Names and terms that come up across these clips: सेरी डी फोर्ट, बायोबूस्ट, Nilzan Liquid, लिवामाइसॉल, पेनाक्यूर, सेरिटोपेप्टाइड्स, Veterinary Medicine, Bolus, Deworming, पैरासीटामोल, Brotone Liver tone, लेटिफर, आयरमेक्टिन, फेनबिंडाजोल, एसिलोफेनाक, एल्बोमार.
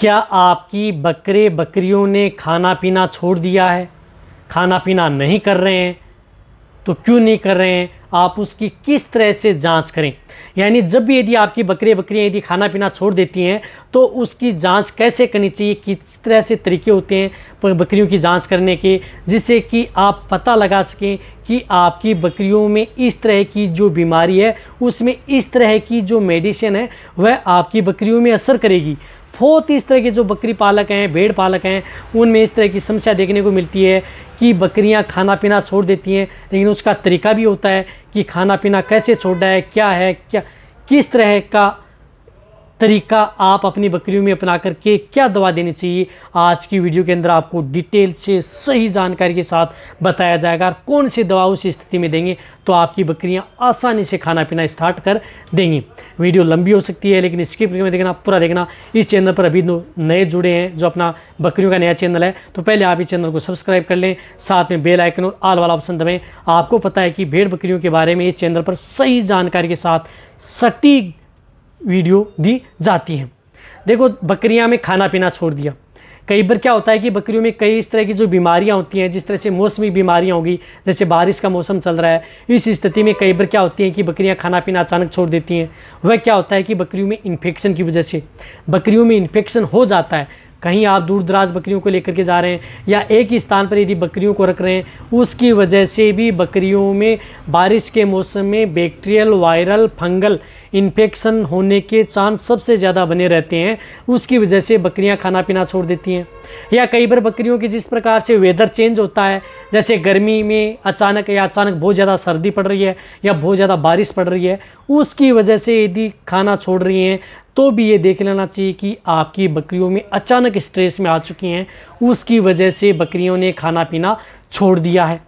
क्या आपकी बकरे बकरियों ने खाना पीना छोड़ दिया है, खाना पीना नहीं कर रहे हैं, तो क्यों नहीं कर रहे हैं, आप उसकी किस तरह से जांच करें। यानी जब भी यदि आपकी बकरे बकरियां यदि खाना पीना छोड़ देती हैं तो उसकी जांच कैसे करनी चाहिए, किस तरह से तरीके होते हैं बकरियों की जांच करने के, जिससे कि आप पता लगा सकें कि आपकी बकरियों में इस तरह की जो बीमारी है उसमें इस तरह की जो मेडिसिन है वह आपकी बकरियों में असर करेगी। बहुत इस तरह के जो बकरी पालक हैं, भेड़ पालक हैं, उनमें इस तरह की समस्या देखने को मिलती है कि बकरियां खाना पीना छोड़ देती हैं, लेकिन उसका तरीका भी होता है कि खाना पीना कैसे छोड़ना है, क्या है, क्या किस तरह का तरीका आप अपनी बकरियों में अपना करके क्या दवा देनी चाहिए, आज की वीडियो के अंदर आपको डिटेल से सही जानकारी के साथ बताया जाएगा। कौन सी दवा उस स्थिति में देंगे तो आपकी बकरियां आसानी से खाना पीना स्टार्ट कर देंगी। वीडियो लंबी हो सकती है लेकिन स्किप करके देखना, पूरा देखना। इस चैनल पर अभी नए जुड़े हैं, जो अपना बकरियों का नया चैनल है, तो पहले आप इस चैनल को सब्सक्राइब कर लें, साथ में बेल आइकन और ऑल वाला ऑप्शन दबाएं। आपको पता है कि भेड़ बकरियों के बारे में इस चैनल पर सही जानकारी के साथ सटीक वीडियो दी जाती है। देखो, बकरियां में खाना पीना छोड़ दिया, कई बार क्या होता है कि बकरियों में कई इस तरह की जो बीमारियां होती हैं, जिस तरह से मौसमी बीमारियां होगी, जैसे बारिश का मौसम चल रहा है, इस स्थिति में कई बार क्या होती है कि बकरियां खाना पीना अचानक छोड़ देती हैं। वह क्या होता है कि बकरियों में इन्फेक्शन की वजह से बकरियों में इन्फेक्शन हो जाता है। कहीं आप दूर दराज बकरियों को लेकर के जा रहे हैं या एक ही स्थान पर यदि बकरियों को रख रहे हैं, उसकी वजह से भी बकरियों में बारिश के मौसम में बैक्टीरियल, वायरल, फंगल इन्फेक्शन होने के चांस सबसे ज़्यादा बने रहते हैं। उसकी वजह से बकरियां खाना पीना छोड़ देती हैं। या कई बार बकरियों की जिस प्रकार से वेदर चेंज होता है, जैसे गर्मी में अचानक बहुत ज़्यादा सर्दी पड़ रही है या बहुत ज़्यादा बारिश पड़ रही है, उसकी वजह से यदि खाना छोड़ रही हैं तो भी ये देख लेना चाहिए कि आपकी बकरियों में अचानक स्ट्रेस में आ चुकी हैं, उसकी वजह से बकरियों ने खाना पीना छोड़ दिया है।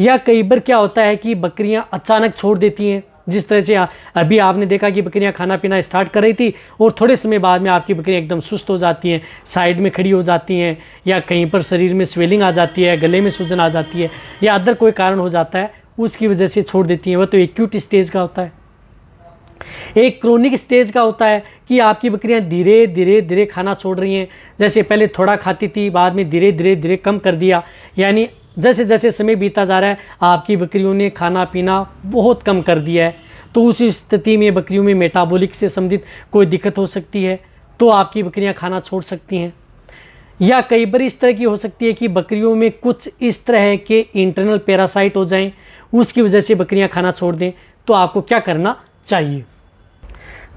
या कई बार क्या होता है कि बकरियां अचानक छोड़ देती हैं, जिस तरह से अभी आपने देखा कि बकरियां खाना पीना स्टार्ट कर रही थी और थोड़े समय बाद में आपकी बकरियां एकदम सुस्त हो जाती हैं, साइड में खड़ी हो जाती हैं, या कहीं पर शरीर में स्वेलिंग आ जाती है, गले में सूजन आ जाती है, या अदर कोई कारण हो जाता है, उसकी वजह से छोड़ देती हैं। वह तो एक्यूट स्टेज का होता है। एक क्रोनिक स्टेज का होता है कि आपकी बकरियां धीरे धीरे धीरे खाना छोड़ रही हैं, जैसे पहले थोड़ा खाती थी, बाद में धीरे धीरे धीरे कम कर दिया, यानी जैसे जैसे समय बीता जा रहा है आपकी बकरियों ने खाना पीना बहुत कम कर दिया है। तो उस स्थिति में बकरियों में मेटाबॉलिक से संबंधित कोई दिक्कत हो सकती है, तो आपकी बकरियाँ खाना छोड़ सकती हैं। या कई बार इस तरह की हो सकती है कि बकरियों में कुछ इस तरह के इंटरनल पैरासाइट हो जाएँ, उसकी वजह से बकरियाँ खाना छोड़ दें, तो आपको क्या करना चाहिए।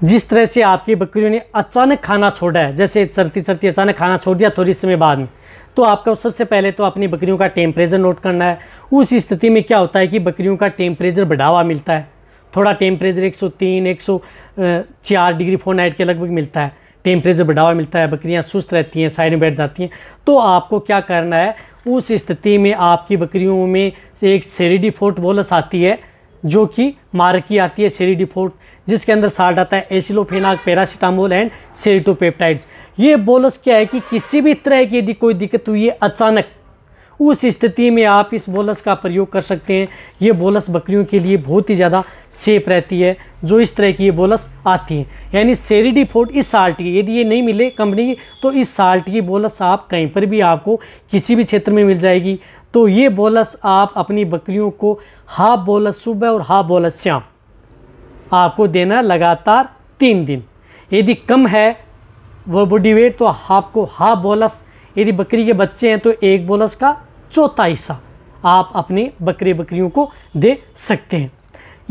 जिस तरह से आपकी बकरियों ने अचानक खाना छोड़ा है, जैसे चरती चरती अचानक खाना छोड़ दिया थोड़ी समय बाद में, तो आपका सबसे पहले तो अपनी बकरियों का टेम्परेचर नोट करना है। उस स्थिति में क्या होता है कि बकरियों का टेम्परेचर बढ़ावा मिलता है, थोड़ा टेम्परेचर 103, 104 डिग्री फ़ारेनहाइट के लगभग मिलता है, टेम्परेचर बढ़ावा मिलता है, बकरियाँ सुस्त रहती हैं, साइड में बैठ जाती हैं। तो आपको क्या करना है, उस स्थिति में आपकी बकरियों में एक सेरी डी फोर्ट बोलस आती है, जो कि मार्की आती है सेरी डी फोर्ट, जिसके अंदर साल्ट आता है एसिलोफेनाक, पैरासीटामोल एंड सेरिटोपेप्टाइड्स। ये बोलस क्या है कि किसी भी तरह की यदि कोई दिक्कत हुई है अचानक, उस स्थिति में आप इस बोलस का प्रयोग कर सकते हैं। ये बोलस बकरियों के लिए बहुत ही ज़्यादा सेफ रहती है, जो इस तरह की ये बोलस आती है। यानी सेरी डी फोर्ट इस साल्ट की, यदि ये नहीं मिले कंपनी की तो इस साल्ट की बोलस आप कहीं पर भी आपको किसी भी क्षेत्र में मिल जाएगी। तो ये बोलस आप अपनी बकरियों को हाफ बोलस सुबह और हाफ बोलस शाम आपको देना, लगातार 3 दिन। यदि कम है वो बॉडी वेट तो आपको हाफ बोलस, यदि बकरी के बच्चे हैं तो एक बोलस का चौथा हिस्सा आप अपने बकरे बकरियों को दे सकते हैं।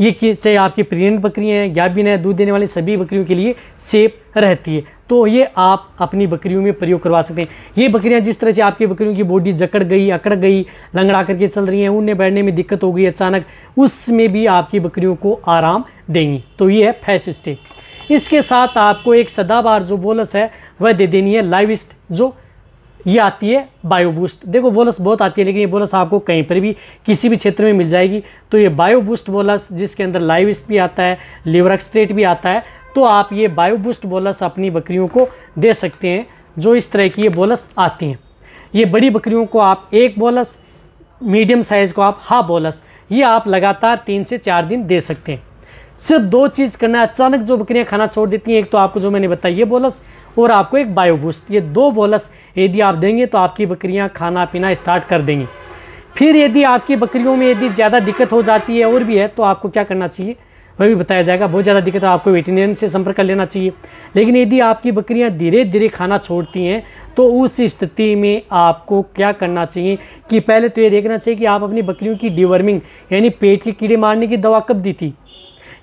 ये कि चाहे आपकी प्रेग्नेंट बकरियां हैं या बिना दूध देने वाली, सभी बकरियों के लिए सेफ रहती है। तो ये आप अपनी बकरियों में प्रयोग करवा सकते हैं। ये बकरियां जिस तरह से आपकी बकरियों की बॉडी जकड़ गई, अकड़ गई, लंगड़ा करके चल रही हैं, उन्हें बैठने में दिक्कत हो गई अचानक, उसमें भी आपकी बकरियों को आराम देंगी। तो ये है फर्स्ट स्टेप। इसके साथ आपको एक सदाबार जो बोलस है वह दे देनी है, लाइविस्ट जो ये आती है बायोबूस्ट। देखो बोलस बहुत आती है लेकिन ये बोलस आपको कहीं पर भी किसी भी क्षेत्र में मिल जाएगी। तो ये बायोबूस्ट बोलस, जिसके अंदर लाइविस्ट भी आता है, लिवर एक्सट्रेट भी आता है, तो आप ये बायोबूस्ट बोलस अपनी बकरियों को दे सकते हैं। जो इस तरह की ये बोलस आती हैं, ये बड़ी बकरियों को आप 1 बोलस, मीडियम साइज़ को आप हाफ बोलस, ये आप लगातार 3 से 4 दिन दे सकते हैं। सिर्फ 2 चीज़ करना है। अचानक जो बकरियां खाना छोड़ देती हैं, एक तो आपको जो मैंने बताया ये बोलस, और आपको एक बायोबूस्ट, ये दो बोलस यदि आप देंगे तो आपकी बकरियां खाना पीना स्टार्ट कर देंगी। फिर यदि आपकी बकरियों में यदि ज़्यादा दिक्कत हो जाती है और भी है तो आपको क्या करना चाहिए वह भी बताया जाएगा। बहुत ज़्यादा दिक्कत है आपको वेटरनरी से संपर्क कर लेना चाहिए। लेकिन यदि आपकी बकरियां धीरे धीरे खाना छोड़ती हैं तो उस स्थिति में आपको क्या करना चाहिए कि पहले तो ये देखना चाहिए कि आप अपनी बकरियों की डिवर्मिंग यानी पेट के कीड़े मारने की दवा कब दी थी।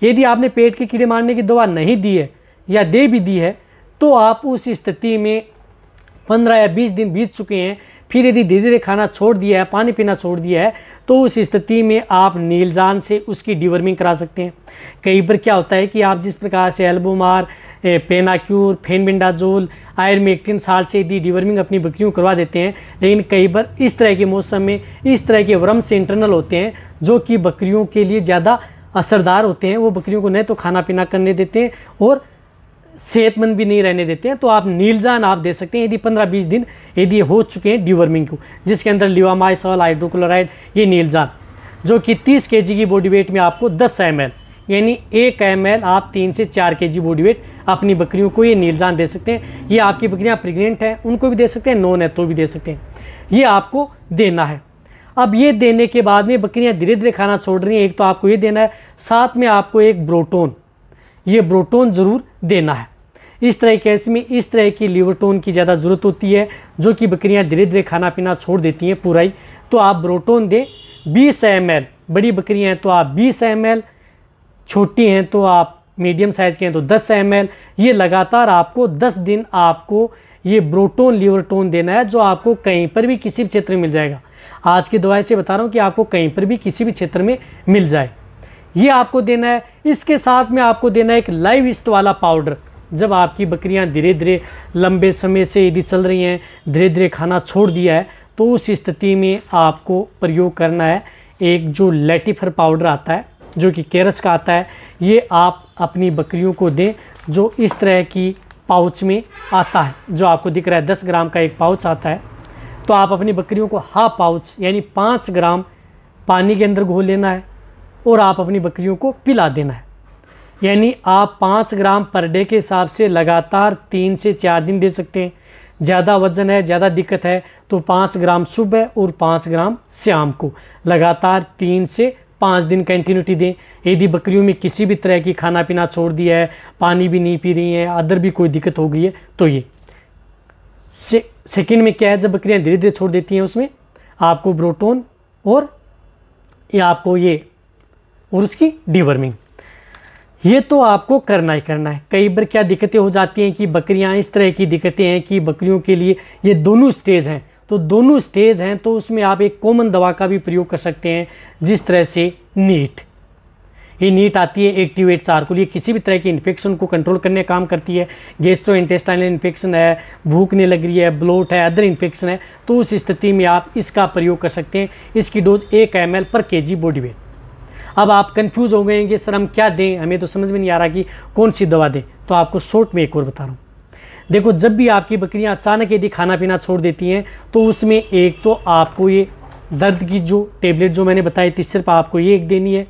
यदि आपने पेट के कीड़े मारने की दवा नहीं दी है या दे भी दी है तो आप उस स्थिति में 15 या 20 दिन बीत चुके हैं, फिर यदि धीरे धीरे खाना छोड़ दिया है, पानी पीना छोड़ दिया है, तो उस स्थिति में आप नीलजान से उसकी डिवर्मिंग करा सकते हैं। कई बार क्या होता है कि आप जिस प्रकार से एल्बोमार, पेनाक्यूर, फेनबिंडाजोल, आयरमेक्टिन साल्ट से यदि डिवर्मिंग अपनी बकरियों करवा देते हैं, लेकिन कई बार इस तरह के मौसम में इस तरह के वर्म्स इंटरनल होते हैं जो कि बकरियों के लिए ज़्यादा असरदार होते हैं। वो बकरियों को न तो खाना पीना करने देते हैं और सेहतमंद भी नहीं रहने देते हैं। तो आप नीलजान आप दे सकते हैं यदि 15-20 दिन यदि हो चुके हैं डिवर्मिंग को, जिसके अंदर लिवामाइसॉल, हाइड्रोक्लोराइड, ये नीलजान जो कि 30 केजी की बॉडी वेट में आपको 10 ml यानी 1 ml आप 3 से 4 केजी बॉडी वेट अपनी बकरियों को ये नीलजान दे सकते हैं। ये आपकी बकरियाँ प्रेग्नेंट हैं उनको भी दे सकते हैं, नॉन है तो भी दे सकते हैं। ये आपको देना है। अब ये देने के बाद में बकरियाँ धीरे धीरे खाना छोड़ रही हैं, एक तो आपको ये देना है, साथ में आपको एक ब्रोटोन, ये ब्रोटोन ज़रूर देना है। इस तरह के इसमें इस तरह की लिवरटोन की ज़्यादा ज़रूरत होती है जो कि बकरियां धीरे धीरे खाना पीना छोड़ देती हैं पूरा ही। तो आप ब्रोटोन दें 20 ml, बड़ी बकरियां हैं तो आप 20 ml, छोटी हैं तो आप मीडियम साइज़ के हैं तो 10 ml। ये लगातार आपको 10 दिन आपको ये ब्रोटोन लिवरटोन देना है, जो आपको कहीं पर भी किसी भी क्षेत्र में मिल जाएगा। आज की दवाई से बता रहा हूँ कि आपको कहीं पर भी किसी भी क्षेत्र में मिल जाए, ये आपको देना है। इसके साथ में आपको देना है एक लाइव ईस्ट वाला पाउडर। जब आपकी बकरियां धीरे धीरे लंबे समय से यदि चल रही हैं, धीरे धीरे खाना छोड़ दिया है, तो उस स्थिति में आपको प्रयोग करना है एक जो लेटिफर पाउडर आता है जो कि केरस का आता है। ये आप अपनी बकरियों को दें जो इस तरह की पाउच में आता है जो आपको दिख रहा है, 10 ग्राम का एक पाउच आता है। तो आप अपनी बकरियों को हाफ पाउच यानी 5 ग्राम पानी के अंदर घोल लेना है और आप अपनी बकरियों को पिला देना है। यानी आप 5 ग्राम पर डे के हिसाब से लगातार 3 से 4 दिन दे सकते हैं। ज़्यादा वजन है, ज़्यादा दिक्कत है तो 5 ग्राम सुबह और 5 ग्राम शाम को लगातार 3 से 5 दिन कंटिन्यूटी दें। यदि बकरियों में किसी भी तरह की खाना पीना छोड़ दिया है, पानी भी नहीं पी रही हैं, अदर भी कोई दिक्कत हो गई है तो ये सेकेंड में क्या है, जब बकरियाँ धीरे धीरे छोड़ देती हैं उसमें आपको ब्रोटोन और ये आपको ये और उसकी डिवर्मिंग ये तो आपको करना ही करना है। कई बार क्या दिक्कतें हो जाती हैं कि बकरियां इस तरह की दिक्कतें हैं कि बकरियों के लिए ये दोनों स्टेज हैं, तो दोनों स्टेज हैं तो उसमें आप एक कॉमन दवा का भी प्रयोग कर सकते हैं जिस तरह से नीट, ये नीट आती है एक्टिवेट चारकोल। ये किसी भी तरह की इन्फेक्शन को कंट्रोल करने काम करती है। गैस्ट्रो इंटेस्टाइनल इन्फेक्शन है, भूखने लग रही है, ब्लोट है, अदर इन्फेक्शन है तो उस स्थिति में आप इसका प्रयोग कर सकते हैं। इसकी डोज 1 ml/kg बॉडी वेट। अब आप कंफ्यूज हो गए होंगे सर हम क्या दें, हमें तो समझ में नहीं आ रहा कि कौन सी दवा दें, तो आपको शॉर्ट में एक और बता रहा हूँ। देखो जब भी आपकी बकरियाँ अचानक यदि खाना पीना छोड़ देती हैं तो उसमें एक तो आपको ये दर्द की जो टेबलेट जो मैंने बताई थी सिर्फ आपको ये एक देनी है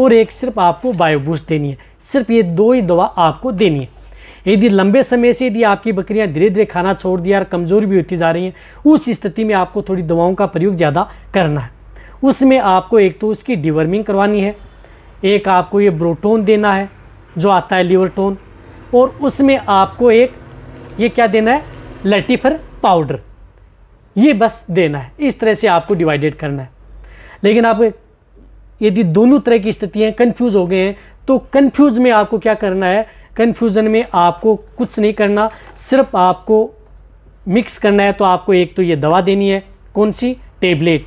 और एक सिर्फ आपको बायोबूस्ट देनी है। सिर्फ ये दो ही दवा आपको देनी है। यदि लंबे समय से यदि आपकी बकरियाँ धीरे धीरे खाना छोड़ दिया और कमज़ोर भी होती जा रही हैं उस स्थिति में आपको थोड़ी दवाओं का प्रयोग ज़्यादा करना है। उसमें आपको एक तो उसकी डिवर्मिंग करवानी है, एक आपको ये ब्रोटोन देना है जो आता है लिवरटोन, और उसमें आपको एक ये क्या देना है लेटिफर पाउडर, ये बस देना है। इस तरह से आपको डिवाइडेड करना है। लेकिन आप यदि दोनों तरह की स्थितियाँ कंफ्यूज हो गए हैं तो कंफ्यूज में आपको क्या करना है, कंफ्यूजन में आपको कुछ नहीं करना, सिर्फ आपको मिक्स करना है। तो आपको एक तो ये दवा देनी है, कौन सी टेबलेट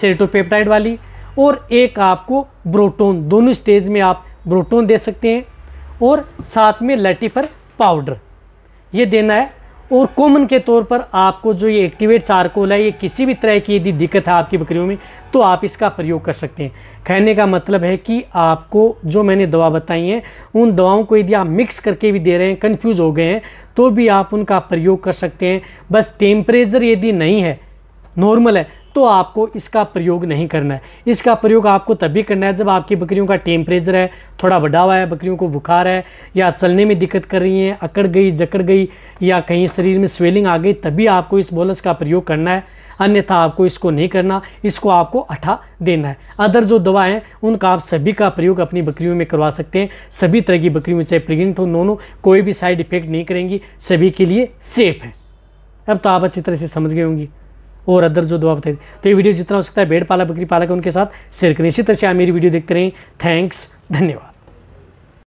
सेरोटोपेप्टाइड वाली, और एक आपको ब्रोटोन। दोनों स्टेज में आप ब्रोटोन दे सकते हैं और साथ में लेटिफर पाउडर ये देना है। और कॉमन के तौर पर आपको जो ये एक्टिवेट चारकोल है, ये किसी भी तरह की यदि दिक्कत है आपकी बकरियों में तो आप इसका प्रयोग कर सकते हैं। कहने का मतलब है कि आपको जो मैंने दवा बताई है उन दवाओं को यदि आप मिक्स करके भी दे रहे हैं, कन्फ्यूज़ हो गए हैं तो भी आप उनका प्रयोग कर सकते हैं। बस टेम्परेचर यदि नहीं है, नॉर्मल है तो आपको इसका प्रयोग नहीं करना है। इसका प्रयोग आपको तभी करना है जब आपकी बकरियों का टेम्परेचर है थोड़ा बढ़ा हुआ है, बकरियों को बुखार है या चलने में दिक्कत कर रही हैं, अकड़ गई, जकड़ गई या कहीं शरीर में स्वेलिंग आ गई, तभी आपको इस बोलस का प्रयोग करना है, अन्यथा आपको इसको नहीं करना, इसको आपको हटा देना है। अदर जो दवाएं हैं उनका आप सभी का प्रयोग अपनी बकरियों में करवा सकते हैं। सभी तरह की बकरियों में चाहे प्रेगनेंट हो, नोनो, कोई भी साइड इफेक्ट नहीं करेंगी, सभी के लिए सेफ है। अब तो आप अच्छी तरह से समझ गए होंगी और अदर जो दवा बताइए। तो ये वीडियो जितना हो सकता है भेड़ पाला बकरी पालक उनके साथ शेयर करें। इसी तरह से आप मेरी वीडियो देखते रहें। थैंक्स, धन्यवाद।